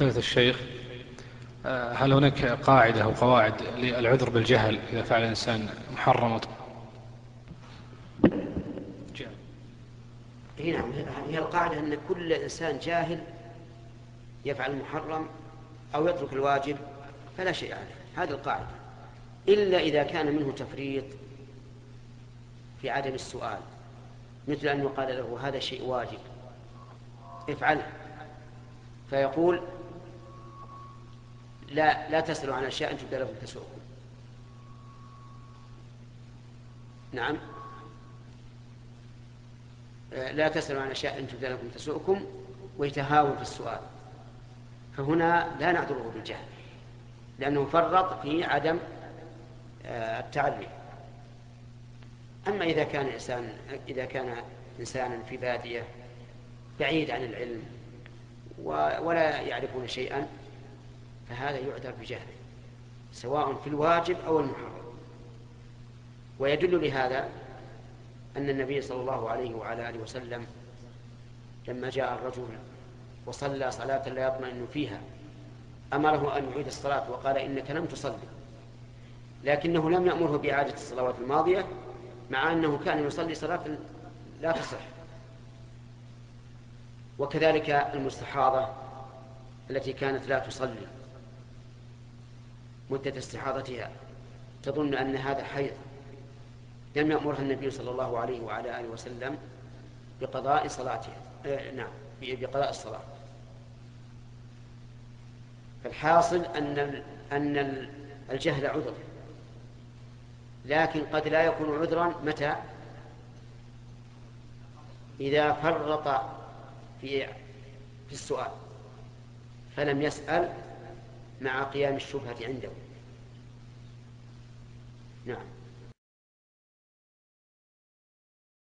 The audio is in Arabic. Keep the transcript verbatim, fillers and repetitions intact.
فضيلة الشيخ، هل هناك قاعدة أو قواعد للعذر بالجهل إذا فعل الإنسان محرمة؟ نعم، هي القاعدة أن كل إنسان جاهل يفعل المحرم أو يترك الواجب فلا شيء عليه، هذه القاعدة، إلا إذا كان منه تفريط في عدم السؤال، مثل أن يقال له هذا شيء واجب افعله فيقول لا لا تسألوا عن أشياء أنتم تبدأ لكم تسوءكم. نعم، لا تسألوا عن أشياء أنتم تبدأ لكم تسوءكم ويتهاون في السؤال، فهنا لا نعذره بالجهل لأنه فرط في عدم التعلم. أما إذا كان إنسان إذا كان إنسانا في بادية بعيد عن العلم ولا يعرفون شيئا فهذا يعذر بجهله سواء في الواجب أو المحرم. ويدل لهذا أن النبي صلى الله عليه وعلى آله وسلم لما جاء الرجل وصلى صلاة لا يطمئن فيها أمره أن يعيد الصلاة وقال إنك لم تصلي، لكنه لم يأمره بإعادة الصلوات الماضية مع أنه كان يصلي صلاة لا تصح. وكذلك المستحاضة التي كانت لا تصلي مدة استحاضتها تظن أن هذا حيض، لم يأمرها النبي صلى الله عليه وعلى آله وسلم بقضاء صلاتها، نعم بقضاء الصلاة. فالحاصل أن أن الجهل عذر، لكن قد لا يكون عذرا متى إذا فرط في في السؤال فلم يسأل مع قيام الشبهة عنده. نعم.